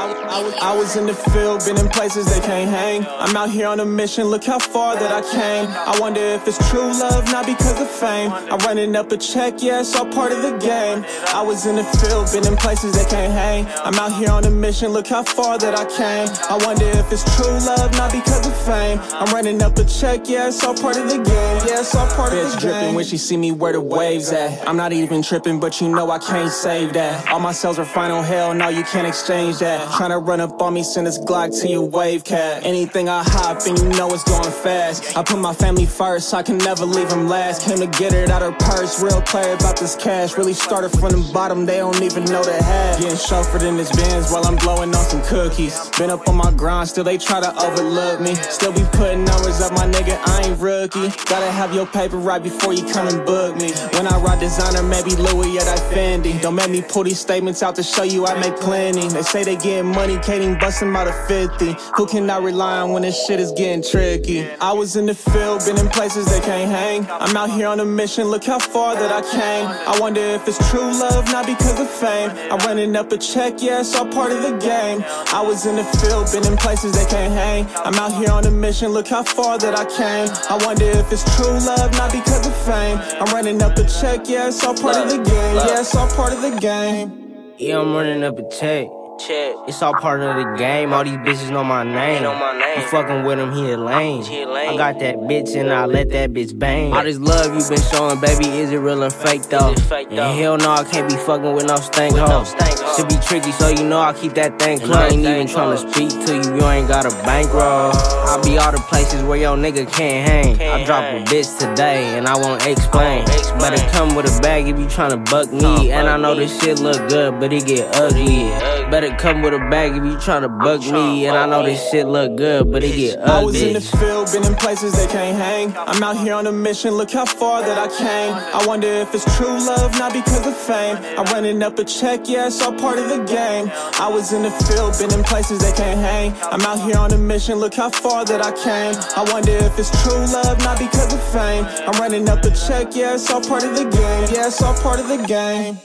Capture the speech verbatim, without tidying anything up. I was in the field, been in places they can't hang. I'm out here on a mission, look how far that I came. I wonder if it's true love, not because of fame. I'm running up a check, yeah, it's all part of the game. I was in the field, been in places they can't hang. I'm out here on a mission, look how far that I came. I wonder if it's true love, not because of fame. I'm running up a check, yeah, it's all part of the game. Yeah, it's all part of the game. Bitch dripping when she see me where the waves at. I'm not even tripping, but you know I can't save that. All my cells are final, hell no, you can't exchange that. Tryna run up on me, send this Glock to your wave cat. Anything I hop and you know it's going fast. I put my family first, I can never leave them last. Came to get it out her purse, real player about this cash. Really started from the bottom, they don't even know the half. Getting chauffeured in this Benz while I'm blowing on some cookies. Been up on my grind, still they try to overlook me. Still be putting numbers up, my nigga, I ain't rookie. Gotta have your paper right before you come and book me. When I ride designer, maybe Louis or that Fendi. Don't make me pull these statements out to show you I make plenty. They say they getting money, can't even bust them out of fifty. Who can I rely on when this shit is getting tricky? I was in the field, been in places they can't hang. I'm out here on a mission, look how far that I came. I wonder if it's true love, not because of fame. I'm running up a check, yeah, it's all part of the game. I was in the field, been in places they can't hang. I'm out here on a mission, look how far that I came. I wonder if it's true love, not because of fame. I'm running up a check, yeah, it's all part of the game. Yeah, it's all part of the game. Yeah, I'm running up a check. Check. It's all part of the game. All these bitches know my name. Know my name. I'm fucking with him, he a lame. I got that bitch and I let that bitch bang. All this love you been showing, baby, is it real or fake though? Fake, though? And hell no, I can't be fucking with no stank hoes. No should be tricky, so you know I keep that thing close. I ain't even tryna speak to you, you ain't got a bankroll. I be all the places where your nigga can't hang. Can't I drop hang. a bitch today and I won't explain. explain. Better come with a bag if you tryna buck me. Don't and buck I know me. This shit look good, but it get ugly. Yeah. Better come with a bag if you tryna buck me. And I know this shit look good, but it get ugly. I was in the field, been in places they can't hang. I'm out here on a mission, look how far that I came. I wonder if it's true love, not because of fame. I'm running up a check, yeah, it's all part of the game. I was in the field, been in places they can't hang. I'm out here on a mission, look how far that I came. I wonder if it's true love, not because of fame. I'm running up a check, yeah, it's all part of the game. Yeah, it's all part of the game.